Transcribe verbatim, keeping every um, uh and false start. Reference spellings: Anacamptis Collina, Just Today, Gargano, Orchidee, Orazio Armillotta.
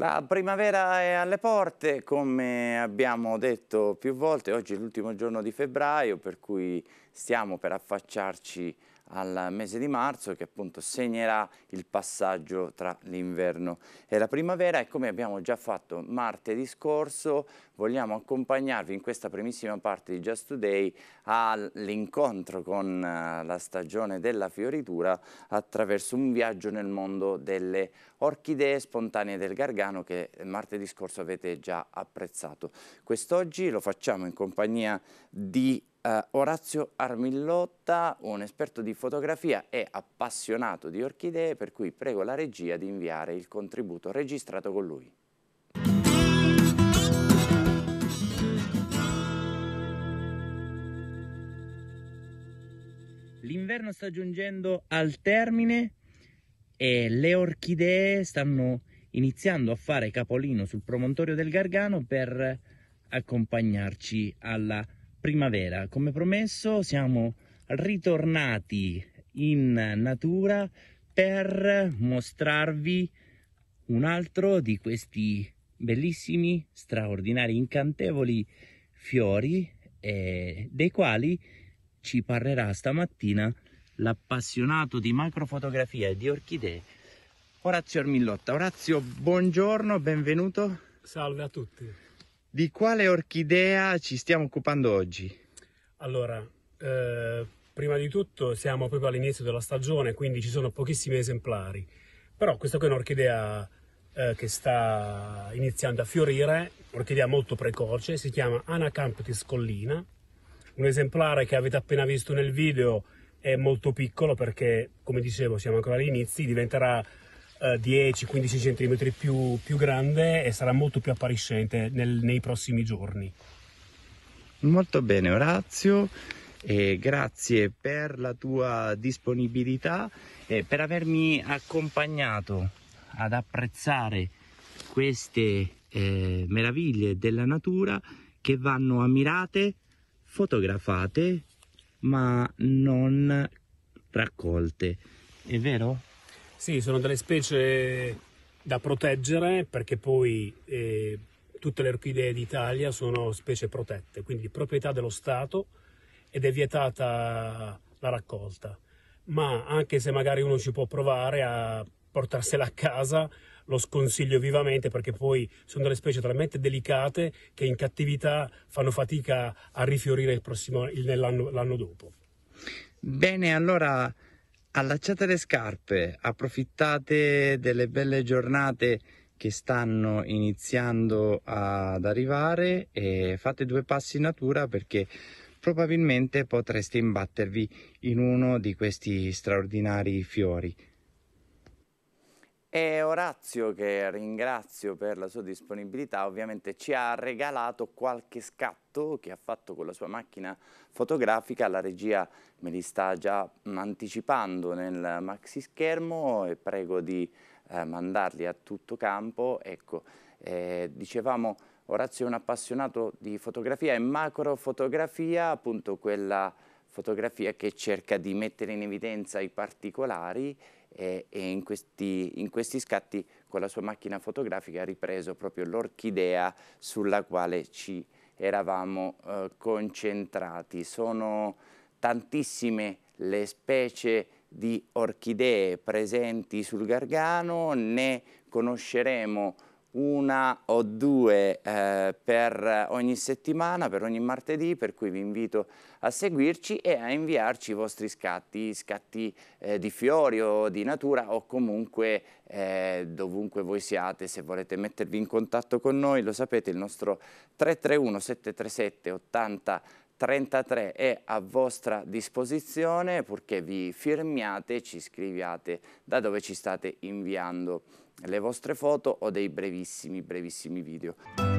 La primavera è alle porte, come abbiamo detto più volte, oggi è l'ultimo giorno di febbraio, per cui stiamo per affacciarci al mese di marzo, che appunto segnerà il passaggio tra l'inverno e la primavera, e come abbiamo già fatto martedì scorso vogliamo accompagnarvi in questa primissima parte di Just Today all'incontro con la stagione della fioritura attraverso un viaggio nel mondo delle orchidee spontanee del Gargano, che martedì scorso avete già apprezzato. Quest'oggi lo facciamo in compagnia di Uh, Orazio Armillotta, un esperto di fotografia e appassionato di orchidee, per cui prego la regia di inviare il contributo registrato con lui. L'inverno sta giungendo al termine e le orchidee stanno iniziando a fare capolino sul promontorio del Gargano per accompagnarci alla primavera. Come promesso siamo ritornati in natura per mostrarvi un altro di questi bellissimi, straordinari, incantevoli fiori eh, dei quali ci parlerà stamattina l'appassionato di macrofotografia e di orchidee Orazio Armillotta. Orazio, buongiorno, benvenuto. Salve a tutti. Di quale orchidea ci stiamo occupando oggi? Allora, eh, prima di tutto siamo proprio all'inizio della stagione, quindi ci sono pochissimi esemplari, però questa qui è un'orchidea eh, che sta iniziando a fiorire, un'orchidea molto precoce, si chiama Anacamptis Collina. Un esemplare che avete appena visto nel video è molto piccolo perché, come dicevo, siamo ancora agli inizi, diventerà dieci quindici centimetri più, più grande e sarà molto più appariscente nel, nei prossimi giorni. Molto bene Orazio, e grazie per la tua disponibilità e per avermi accompagnato ad apprezzare queste eh, meraviglie della natura che vanno ammirate, fotografate ma non raccolte, è vero? Sì, sono delle specie da proteggere perché poi eh, tutte le orchidee d'Italia sono specie protette, quindi proprietà dello Stato ed è vietata la raccolta. Ma anche se magari uno ci può provare a portarsela a casa, lo sconsiglio vivamente perché poi sono delle specie talmente delicate che in cattività fanno fatica a rifiorire l'anno dopo. Bene, allora allacciate le scarpe, approfittate delle belle giornate che stanno iniziando ad arrivare e fate due passi in natura perché probabilmente potreste imbattervi in uno di questi straordinari fiori. E Orazio, che ringrazio per la sua disponibilità, ovviamente ci ha regalato qualche scatto che ha fatto con la sua macchina fotografica, la regia me li sta già anticipando nel maxi schermo e prego di eh, mandarli a tutto campo. Ecco, eh, dicevamo Orazio è un appassionato di fotografia e macrofotografia, appunto quella fotografia che cerca di mettere in evidenza i particolari, e in questi, in questi scatti con la sua macchina fotografica ha ripreso proprio l'orchidea sulla quale ci eravamo eh, concentrati. Sono tantissime le specie di orchidee presenti sul Gargano, ne conosceremo una o due eh, per ogni settimana, per ogni martedì, per cui vi invito a seguirci e a inviarci i vostri scatti, scatti eh, di fiori o di natura o comunque eh, dovunque voi siate. Se volete mettervi in contatto con noi, lo sapete, il nostro tre tre uno sette tre sette ottanta trentatré è a vostra disposizione, purché vi firmiate, ci scriviate da dove ci state inviando le vostre foto o dei brevissimi, brevissimi video.